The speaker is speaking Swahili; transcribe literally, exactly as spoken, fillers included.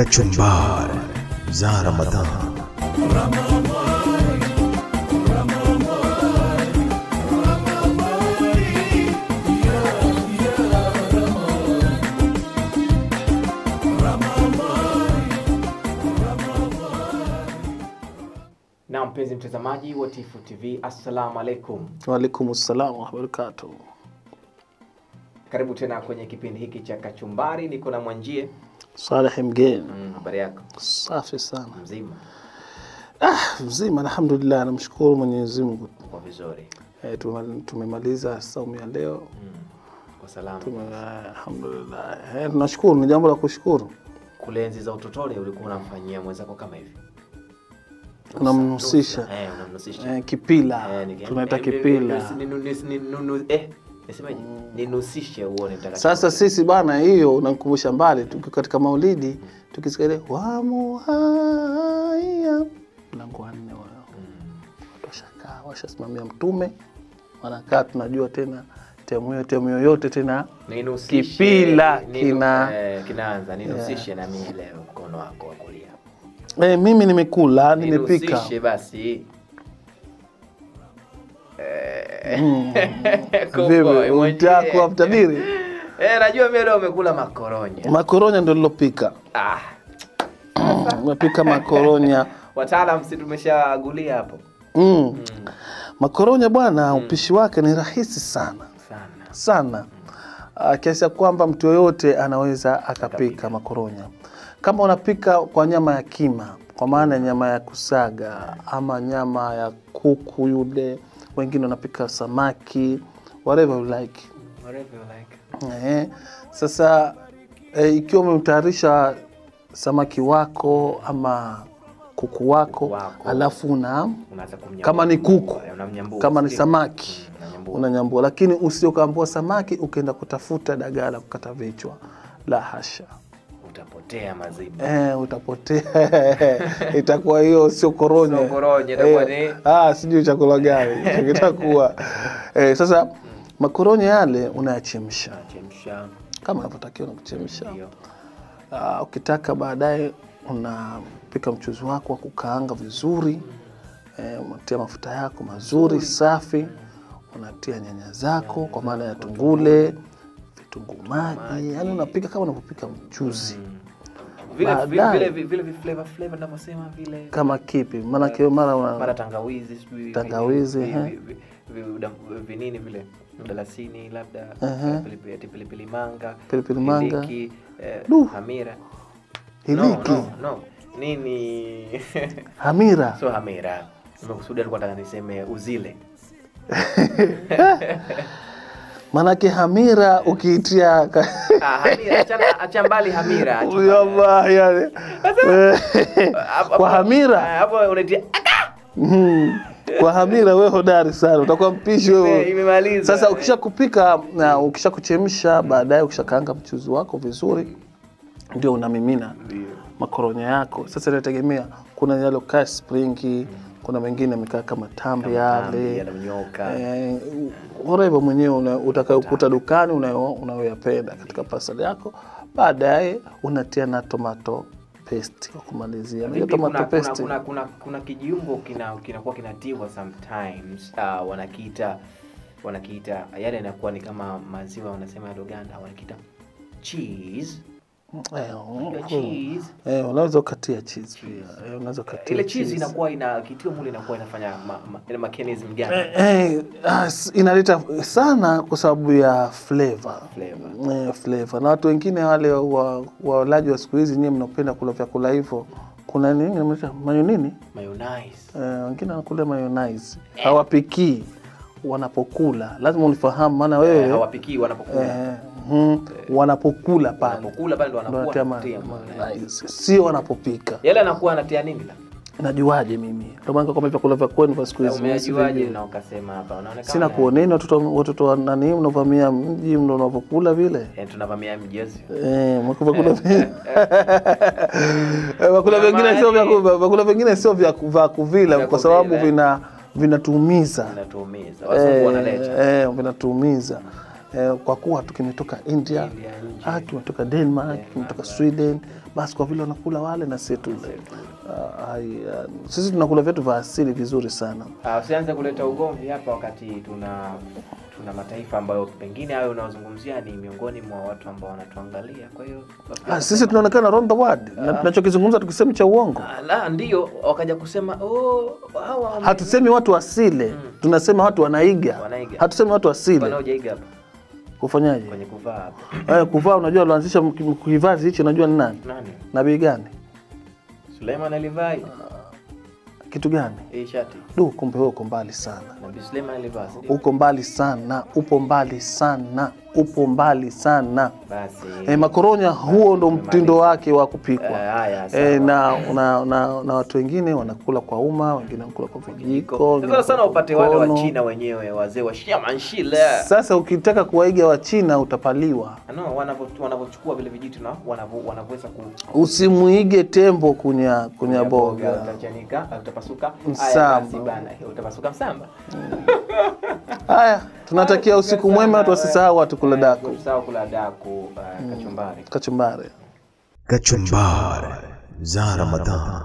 Kachumbari za Ramadhan. Na mpenzi mtazamaji wa Tifu T V, assalamu alaikum. Wa alaikum assalamu wa barakatuh. Karibu tena kwenye kipindi hiki cha Kachumbari. Niko na Mwanjie Saleh Mgeni. Mm, habari yako? Safi sana. Mzima? Ah, mzima alhamdulillah, namshukuru Mwenyezi Mungu kwa vizuri. Eh, tumemaliza saumu ya leo. Mm. Kwa salama. Tumemaliza alhamdulillah. Eh, tunashukuru, ni jambo la kushukuru. Kule enzi za utotoni ulikuwa unamfanyia mwenzako kama hivi? Unamnusisha. Eh, unamnusisha. Eh, kipila. Tunaita kipila. Eh, Nisemaje? Ninusishe uone mtakatifu. Sasa sisi bana, hiyo unakumbusha mbali tukiwa katika Maulidi, tukisikia ile wa muhaya mlango wa nne wao. Watoshakaa, washasimamia mtume. Wanakaa tunajua tena temu yote temu yote tena ninusishe. Kipila kina kinaanza ninusishe na mimi leo mkono wako wa kulia. Eh, mimi nimekula, nimepika. Ninusishe basi. Kumbe unataka kutabiri? Eh, najua mimi leo umekula makoronya. Makoronya ndio nilopika. Ah. Nimepika makoronya. Wataalamu si tumeshagulia hapo. Mm. Makoronya bwana, upishi wake ni rahisi sana. Sana. Sana. Kiasi kwamba mtu yoyote anaweza akapika makoronya. Kama unapika kwa nyama ya kima, kwa maana nyama ya kusaga ama nyama ya kuku yule, wengine wanapika samaki, whatever you like, whatever you like. Eh, sasa eh, ikiwa umemtayarisha samaki wako ama kuku wako, kuku wako. Alafu na kama ni kuku, kama ni samaki unanyambua, lakini usiokaambua samaki ukaenda kutafuta dagaa la kukata vichwa, la hasha, utapotea mazibu. Eh, utapotea. Itakuwa hiyo sio koronye. Sio koronye, itakuwa ni eh, ah, sijui chakula gani kitakuwa. Eh, sasa mm. Makoronye yale unayachemsha. Unachemsha. Kama unavyotakiwa na kuchemsha. Ah, ukitaka baadaye unapika mchuzi wako wa kukaanga vizuri. Mm. Eh, unatia mafuta yako mazuri, mm. safi. Unatia nyanya zako, yeah, kwa maana ya tungule. Tungu maji, yani unapika kama unapopika mchuzi. Vile vile vile vile flavor flavor ninavyosema vile. Kama kipi? Maana kile mara mara tangawizi, sijui tangawizi, eh. Vinini vile, mdalasini labda, pilipili pilipili manga, pilipili manga, hamira. Hiliki. No. Nini? Hamira. Sio hamira. Nimekusudia alikuwa nataka niseme uzile. Manake hamira ukiitia ah, hamira achana, acha mbali hamira. Uyaba yani. Kwa hamira hapo unaitia aka. Kwa hamira wewe hodari sana, utakuwa mpishi wewe. Imemaliza. Sasa ukisha kupika na ukisha kuchemsha, baadaye ukishakaanga mchuzi wako vizuri, ndio unamimina makoronya yako. Sasa inategemea, kuna yale ka springi, kuna mengine mikaa kama tambi yale yananyoka, eh, horeba mwenyewe utakayokuta dukani unayoyapenda katika pasali yako. Baadaye unatia na tomato paste kwa kumalizia. Na tomato paste kuna kuna kuna kijiungo kina kinakuwa kinatiwa sometimes, uh, wanakiita wanakiita yale yanakuwa ni kama maziwa, wanasema ya Uganda wanakiita cheese. Cheese. Eh, unaweza kutia cheese pia. Eh, unaweza kutia. Ile cheese inakuwa ina kitio mule, inakuwa inafanya ile mechanism gani? Eh, inaleta sana kwa sababu ya flavor. Flavor. Eh, flavor. Na watu wengine wale walaji wa siku hizi, nyinyi mnapenda kula vyakula hivyo. Kuna nini inaitwa mayo nini? Mayonnaise. Eh, wengine wanakula mayonnaise. Hawapiki wanapokula. Lazima unifahamu maana wewe. Hawapiki wanapokula. Mm, wanapokula pale. Wanapokula pale ndio wanakuwa tia. Sio wanapopika. Yale anakuwa anatia nini la? Najuaje mimi? Ndio maana kwa vyakula vya kwenu kwa siku hizi. Umejuaje na ukasema hapa? Unaonekana sina kuoneni watoto watoto nani mnavamia mji mno unavokula vile? Eh, tunavamia mji hizi. Eh, mnakula vile. Wakula vingine sio vya kula, vingine sio vya kuvila kwa sababu vina vinatuumiza. Vinatuumiza. Wazungu wanaleta. Eh, vinatuumiza. eh, kwa kuwa tu kimetoka India, India ah, kimetoka Denmark, Denmark kimetoka Sweden, basi kwa vile wanakula wale na setu uh, uh, sisi tunakula vyetu vya asili vizuri sana. Uh, usianze kuleta ugomvi hapa wakati tuna tuna mataifa ambayo pengine hayo unaozungumzia ni miongoni mwa watu ambao wanatuangalia. Kwa hiyo ah, sisi tunaonekana around the world uh, na tunachokizungumza tukisema cha uongo. Uh, la ndio wakaja kusema oh hawa hatusemi watu asile, mm. tunasema watu wanaiga. wanaiga. Hatusemi watu asile. Wanaojaiga hapa. Kufanyaje? Kwenye kuvaa hapa. Eh kuvaa unajua alianzisha kuivazi hicho unajua ni nani? Nani? Nabii gani? Suleiman alivaa kitu gani? Eh shati. Du kumbe huko mbali sana. Nabii Suleiman alivaa. Uko mbali sana, upo mbali sana, upo mbali sana. Basi. Eh makoronya huo ndo mtindo wake wa kupikwa. Haya uh, eh na una, na na watu wengine wanakula kwa uma, wengine wanakula kwa vijiko. Sasa sana upate wale wa China wenyewe, wazee wa Shia Manshile. Sasa ukitaka kuwaiga wa China utapaliwa. No, wanavyochukua vile vijiti na wanavyoweza ku usimuige tembo kunya kunya boga. Utachanika, utapasuka. Haya basi bana, utapasuka msamba. Haya, tunatakia usiku mwema, tuwasisahau watu kula daku. Usisahau kula daku, kachumbari. Kachumbari. Kachumbari za Ramadhan.